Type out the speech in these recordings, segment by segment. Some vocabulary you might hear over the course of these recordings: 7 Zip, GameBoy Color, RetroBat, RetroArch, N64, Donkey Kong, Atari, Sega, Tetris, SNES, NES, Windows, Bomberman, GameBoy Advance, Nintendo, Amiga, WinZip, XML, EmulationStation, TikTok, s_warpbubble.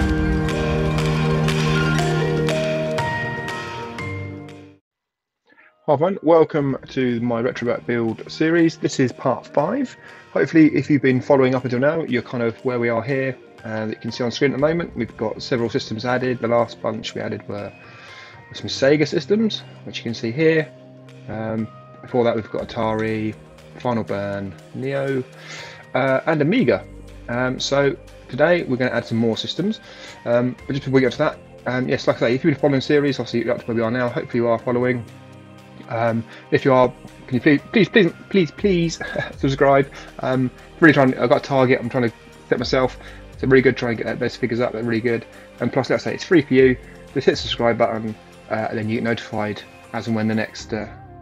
Hi everyone, welcome to my RetroBat build series. This is part 5. Hopefully if you've been following up until now, you're kind of where we are here. And you can see on screen at the moment, we've got several systems added. The last bunch we added were some Sega systems, which you can see here. Before that we've got Atari, Final Burn, Neo, and Amiga. So today we're going to add some more systems. But just before we get to that, yes, like I say, if you've been following the series, obviously you're up to where we are now. Hopefully you are following. If you are, can you please subscribe. Really trying, I've got a target I'm trying to set myself. It's really good trying to get those figures up. They're really good. And plus, like I say, it's free for you. Just hit the subscribe button, and then you get notified as and when the next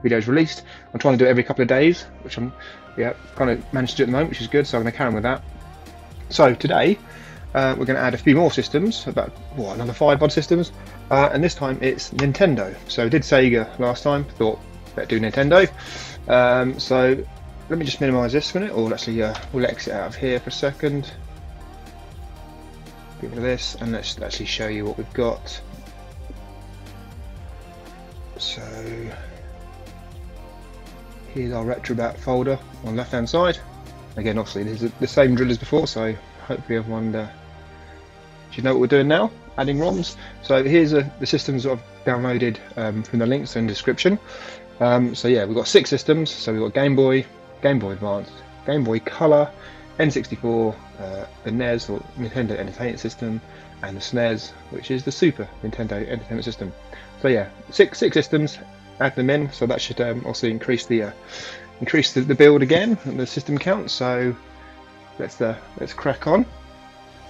video is released. I'm trying to do it every couple of days, which I'm kind of managed to do at the moment, which is good. So I'm going to carry on with that. So today we're going to add a few more systems, about another 5 odd systems. And this time it's Nintendo. So I did Sega last time, thought better do Nintendo. So let me just minimise this for a minute, or actually we'll exit out of here for a second. Give it this, and let's actually show you what we've got. So here's our RetroBat folder on the left hand side. Again, obviously this is the same drill as before, so hopefully everyone should know what we're doing now. Adding ROMs. So here's the systems that I've downloaded from the links in the description. So yeah, we've got 6 systems. So we've got Game Boy, Game Boy Advance, Game Boy Color, N64, the NES or Nintendo Entertainment System, and the SNES, which is the Super Nintendo Entertainment System. So yeah, six systems. Add them in. So that should also increase the increase the build again and the system count. So let's crack on.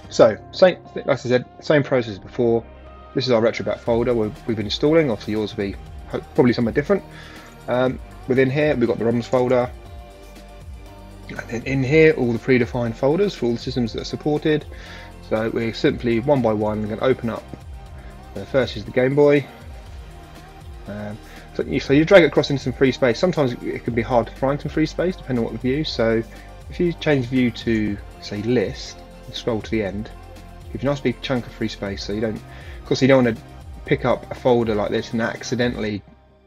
So, same, like I said, same process as before. This is our RetroBat folder we've been installing. Obviously yours will be probably somewhere different. Within here we've got the ROMs folder. And then in here all the predefined folders for all the systems that are supported. So we're simply one by one going to open up. The first is the Game Boy. So you drag it across into some free space. Sometimes it can be hard to find some free space depending on what the view. So if you change view to, say, list, scroll to the end, give you a nice big chunk of free space, so you don't, of course you don't want to pick up a folder like this and accidentally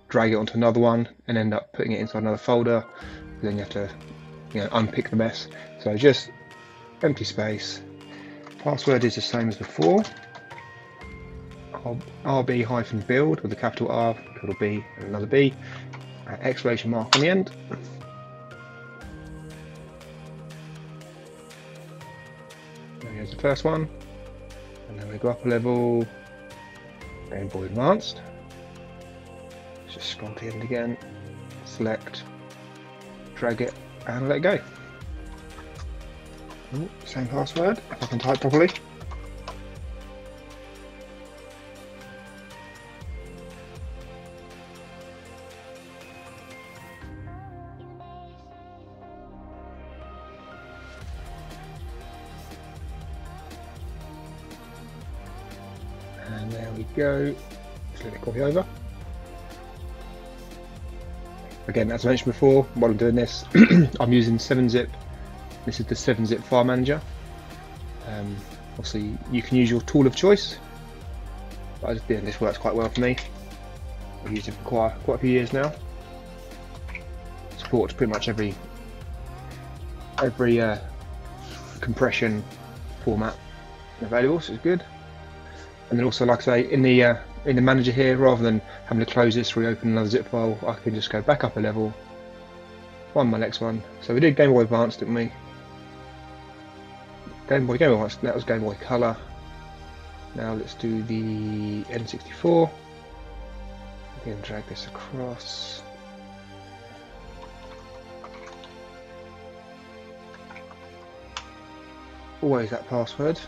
drag it onto another one and end up putting it inside another folder, and then you have to unpick the mess. So just empty space, password is the same as before, rb-build with a capital R, capital B and another B, exclamation mark on the end. Here's the first one, and then we go up a level, Game Boy Advanced. Let's just scroll to the end again, select, drag it, and let it go. Ooh, same password, if I can type properly. And there we go. Just let it copy over. Again, as I mentioned before, while I'm doing this, I'm using 7 Zip. This is the 7 Zip file manager. Obviously, you can use your tool of choice. But this works quite well for me. I've used it for quite a few years now. Supports pretty much every compression format available, so it's good. And then also, like I say, in the manager here, rather than having to close this, reopen another zip file, I can just go back up a level, find my next one. So we did Game Boy Advance, didn't we? Game Boy Advance, that was Game Boy Color. Now let's do the N64. Again, drag this across. Always that password.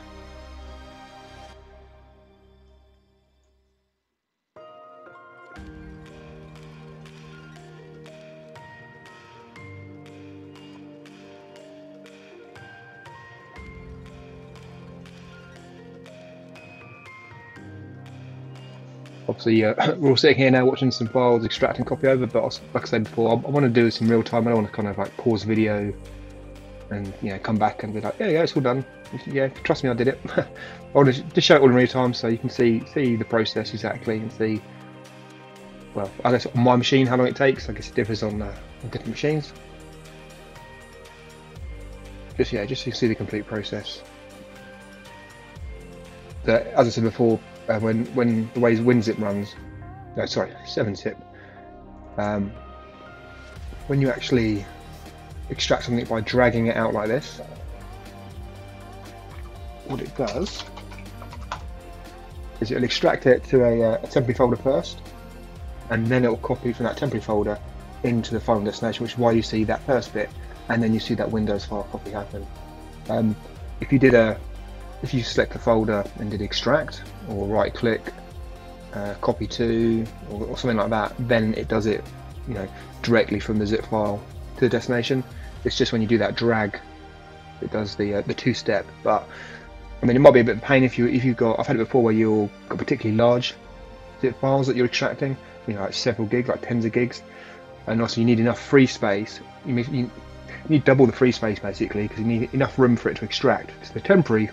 Obviously, we're all sitting here now watching some files, extract and copy over, but like I said before, I want to do this in real time. I don't want to kind of like pause the video and come back and be like, yeah, it's all done. yeah, trust me, I did it. I'll just show it all in real time so you can see the process exactly and see, well, I guess on my machine how long it takes. I guess it differs on different machines. Just so you can see the complete process. As I said before, when the way WinZip runs, no, sorry, 7 Zip. When you actually extract something by dragging it out like this, what it does is it'll extract it to a temporary folder first, and then it'll copy from that temporary folder into the final destination, which is why you see that first bit, and then you see that Windows file copy happen. If you select the folder and did extract, or right click, copy to, or something like that, then it does it, you know, directly from the zip file to the destination. It's just when you do that drag, it does the two-step. But I mean, it might be a bit of pain if you've got. I've had it before where you've got particularly large zip files that you're extracting, you know, like several gigs, like tens of gigs, and also you need enough free space. You need double the free space basically because you need enough room for it to extract. It's the temporary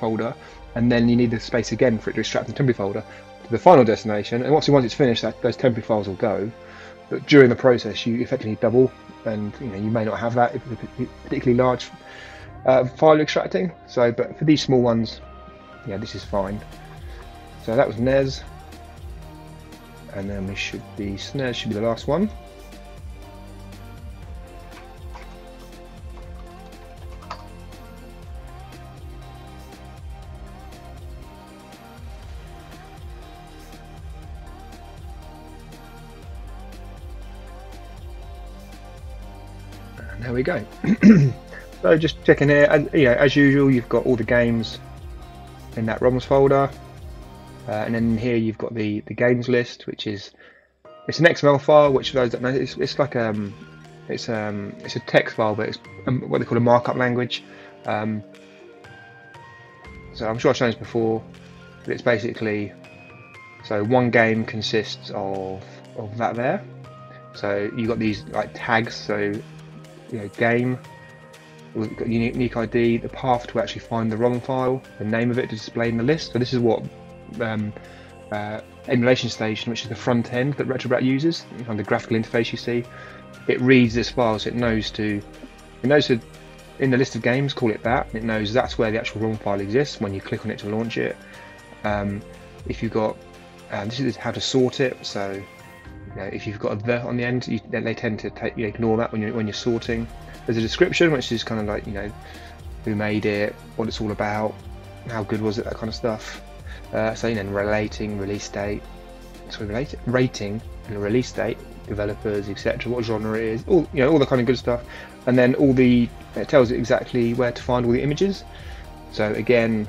folder, and then you need the space again for it to extract the temporary folder to the final destination. And once it's finished, those temporary files will go. But during the process, you effectively double, and you know you may not have that if it's a particularly large file extracting. So, but for these small ones, yeah, this is fine. So that was NES, and then we should be SNES should be the last one. There we go. So just checking here, and you know, as usual, you've got all the games in that ROMs folder, and then here you've got the games list, which is an XML file. Which for those that know, it's like it's a text file, but it's what they call a markup language. So I'm sure I've shown this before, but it's basically so one game consists of that there. So you've got these like tags. So you know, game, we've got unique ID, the path to actually find the ROM file, the name of it to display in the list. So this is what Emulation Station, which is the front end that RetroBat uses, on the graphical interface you see, it reads this file, so it knows to in the list of games call it that. It knows that's where the actual ROM file exists when you click on it to launch it. If you've got this is how to sort it. So you know, if you've got a "the" on the end, they tend to ignore that when you're sorting. There's a description, which is kind of like, you know, who made it, what it's all about, how good was it, that kind of stuff. So you know, relating, release date, rating and release date, developers, etc. What genre it is, all, you know, all the kind of good stuff. And then all the it tells it exactly where to find all the images. So again,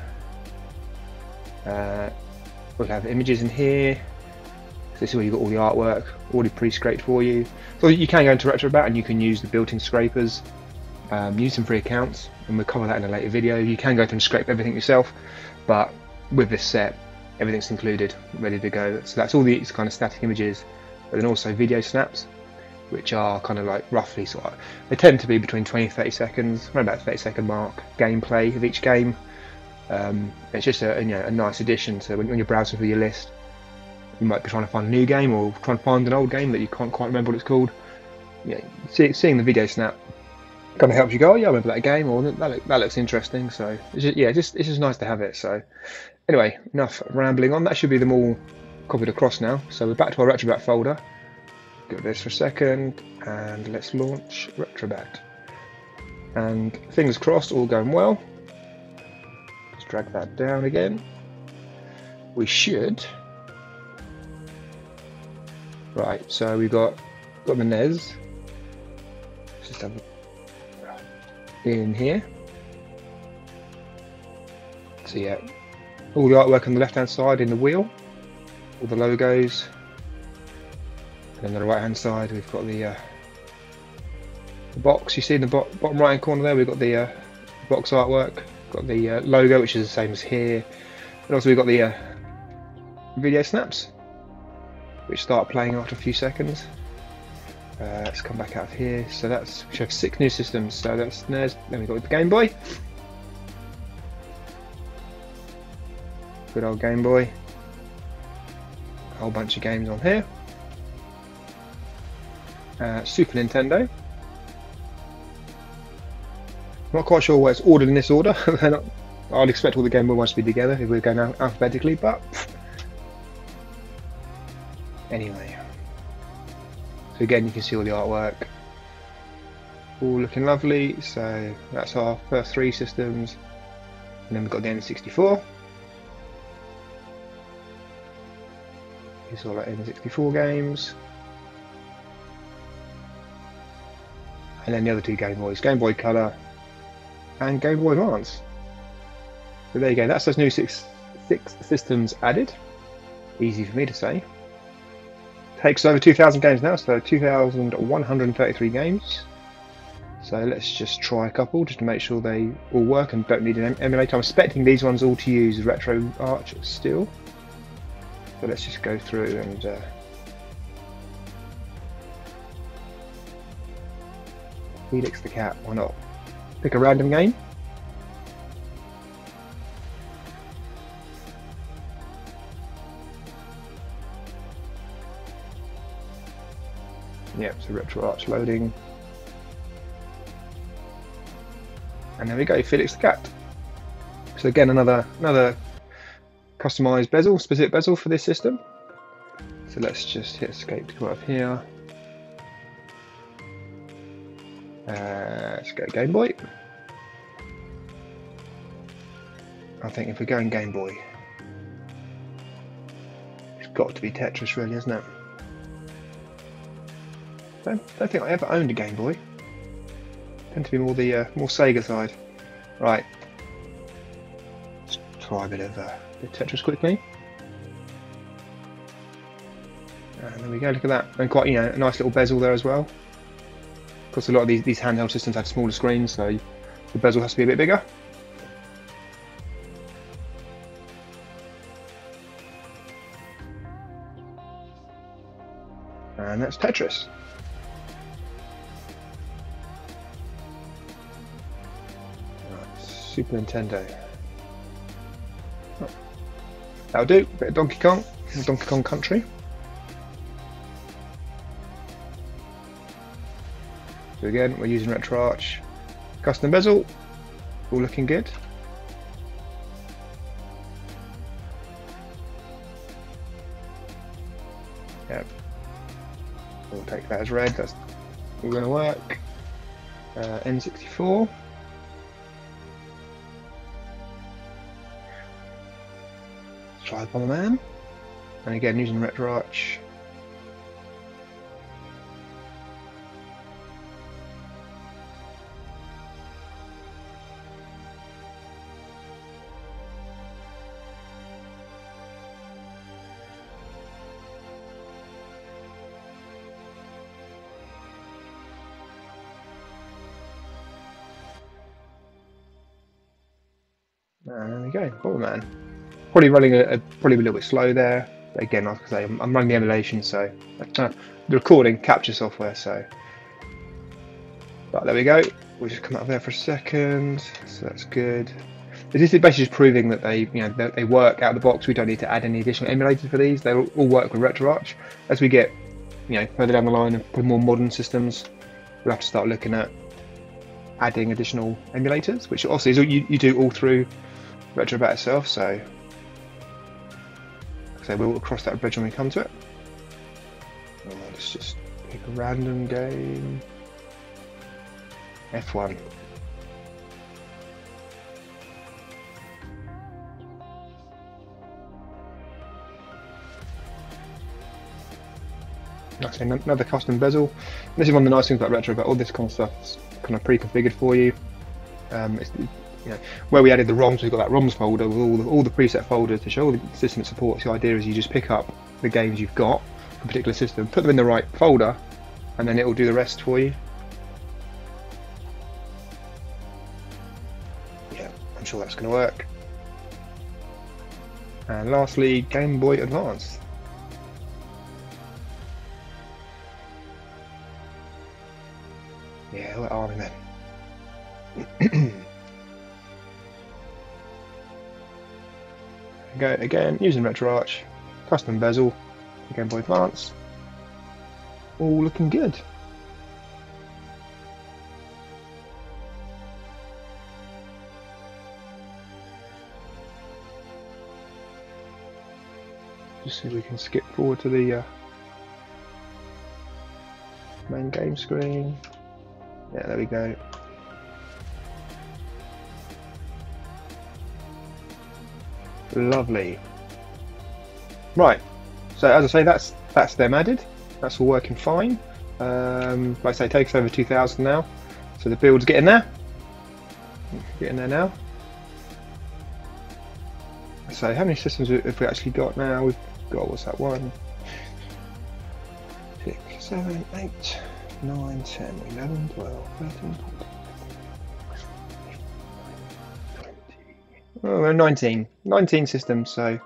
we'll have images in here. This is where you've got all the artwork already pre-scraped for you. So you can go into RetroBat and you can use the built-in scrapers, use some free accounts, and we'll cover that in a later video. You can go through and scrape everything yourself, but with this set, everything's included, ready to go. So that's all these kind of static images, but then also video snaps, which are kind of like roughly sort of, they tend to be between 20 and 30 seconds, around about the 30-second mark, gameplay of each game. It's just a, you know, a nice addition to when you're browsing through your list. You might be trying to find a new game or trying to find an old game that you can't quite remember what it's called. Yeah, seeing the video snap kind of helps you go, oh yeah, I remember that game, or that looks interesting. So it's just, yeah, it's just nice to have it. So anyway, enough rambling on. That should be them all copied across now. So we're back to our RetroBat folder. Give this for a second, and let's launch RetroBat. And fingers crossed, all going well. Just drag that down again. We should. Right, so we've got the NES. Let's just have it in here. So yeah, all the artwork on the left-hand side in the wheel, all the logos, and then on the right-hand side we've got the box. You see in the bottom right-hand corner there, we've got the box artwork, we've got the logo, which is the same as here, and also we've got the video snaps, which start playing after a few seconds. Let's come back out of here. So that's, we have 6 new systems. So that's NES, then we've got the Game Boy, Good old Game Boy. A whole bunch of games on here. Super Nintendo. Not quite sure why it's ordered in this order. I'd expect all the Game Boy ones to be together if we were going alphabetically, but anyway. So again, you can see all the artwork. All looking lovely. So that's our first three systems, and then we've got the N64. Here's all our N64 games, and then the other two Game Boys, Game Boy Color and Game Boy Advance. So there you go. That's those new six systems added. Easy for me to say. Takes over 2,000 games now, so 2,133 games. So let's just try a couple just to make sure they all work and don't need an emulator. I'm expecting these ones all to use RetroArch still. So let's just go through and Felix the Cat, why not? Pick a random game. Yep, so RetroArch loading. And there we go, Felix the Cat. So again, another customized bezel, specific bezel for this system. So let's just hit escape to come up here. Let's go Game Boy. I think if we're going Game Boy, it's got to be Tetris really, isn't it? Don't think I ever owned a Game Boy. Tend to be more the more Sega side. Right, let's try a bit of Tetris quickly, and there we go. Look at that, and quite a nice little bezel there as well. Of course, a lot of these handheld systems had smaller screens, so the bezel has to be a bit bigger. And that's Tetris. Super Nintendo. Oh, that'll do. Bit of Donkey Kong. Donkey Kong Country. So again, we're using RetroArch. Custom bezel. All looking good. Yep. We'll take that as red. That's all going to work. N64. Try Bomberman, and again using RetroArch. And there we go, Bomberman. Probably running probably a little bit slow there, but again, like I say, I'm running the emulation, so the recording capture software. So, but there we go. We'll just come out of there for a second, so that's good. This is basically just proving that they work out of the box. We don't need to add any additional emulators for these. They'll all work with RetroArch. As we get further down the line and put more modern systems, we'll have to start looking at adding additional emulators, which obviously is all you do all through RetroBat itself. So. So we'll cross that bridge when we come to it. Right, let's just pick a random game. F1. Like I say, another custom bezel. This is one of the nice things about Retro, but all this kind of stuff's kind of pre-configured for you. Where we added the ROMs, we've got that ROMs folder with all the preset folders to show all the system it supports. The idea is you just pick up the games you've got for a particular system, put them in the right folder, and then it will do the rest for you. Yeah, I'm sure that's going to work. And lastly, Game Boy Advance. Yeah, we're arming them. again using RetroArch, custom bezel, Game Boy Advance, all looking good. Just see if we can skip forward to the main game screen. Yeah, there we go. Lovely. Right, so as I say, that's them added. That's all working fine. Like I say, it takes over 2,000 now. So the build's getting there. Getting there now. So how many systems have we actually got now? We've got, what's that, 1, 6, 7, 8, 9, 10, 11, 12, 13, 14. Oh, we're 19 systems, so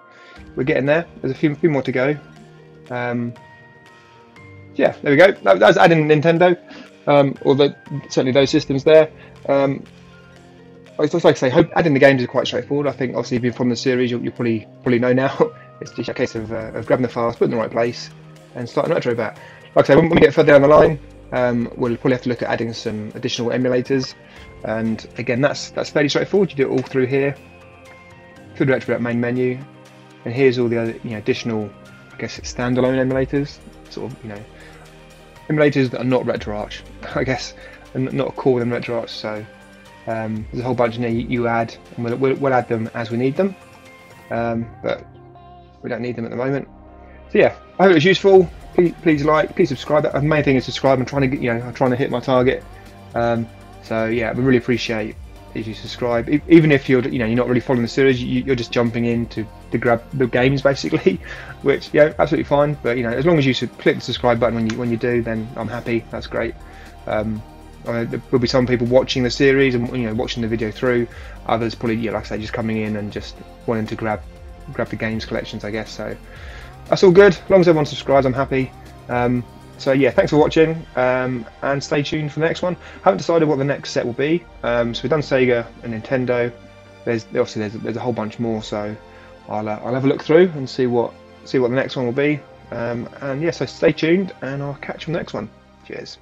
we're getting there. There's a few more to go. Yeah, there we go. That's adding Nintendo, although certainly those systems there. It's just like I say, adding the games is quite straightforward. I think obviously being from the series, you'll probably know now. It's just a case of grabbing the files, putting it in the right place, and starting RetroBat. Like I say, when we get further down the line, we'll probably have to look at adding some additional emulators. And again, that's fairly straightforward. You do it all through here. Through the RetroBat main menu, and here's all the other, additional, I guess, standalone emulators, sort of, emulators that are not RetroArch, I guess, and not called them RetroArch. So there's a whole bunch in there you add, and we'll add them as we need them, but we don't need them at the moment. So yeah, I hope it was useful. Please like, please subscribe. The main thing is subscribe. I'm trying to, I'm trying to hit my target. So yeah, we really appreciate if you subscribe, even if you're not really following the series, you're just jumping in to grab the games basically, which absolutely fine. But as long as you click the subscribe button when you do, then I'm happy. That's great. There will be some people watching the series and watching the video through. Others probably like I say, just coming in and just wanting to grab the games collections, I guess. So that's all good. As long as everyone subscribes, I'm happy. So yeah, thanks for watching, and stay tuned for the next one. I haven't decided what the next set will be. So we've done Sega and Nintendo. There's obviously a whole bunch more, so I'll have a look through and see what the next one will be. And yeah, so stay tuned, and I'll catch you on the next one. Cheers.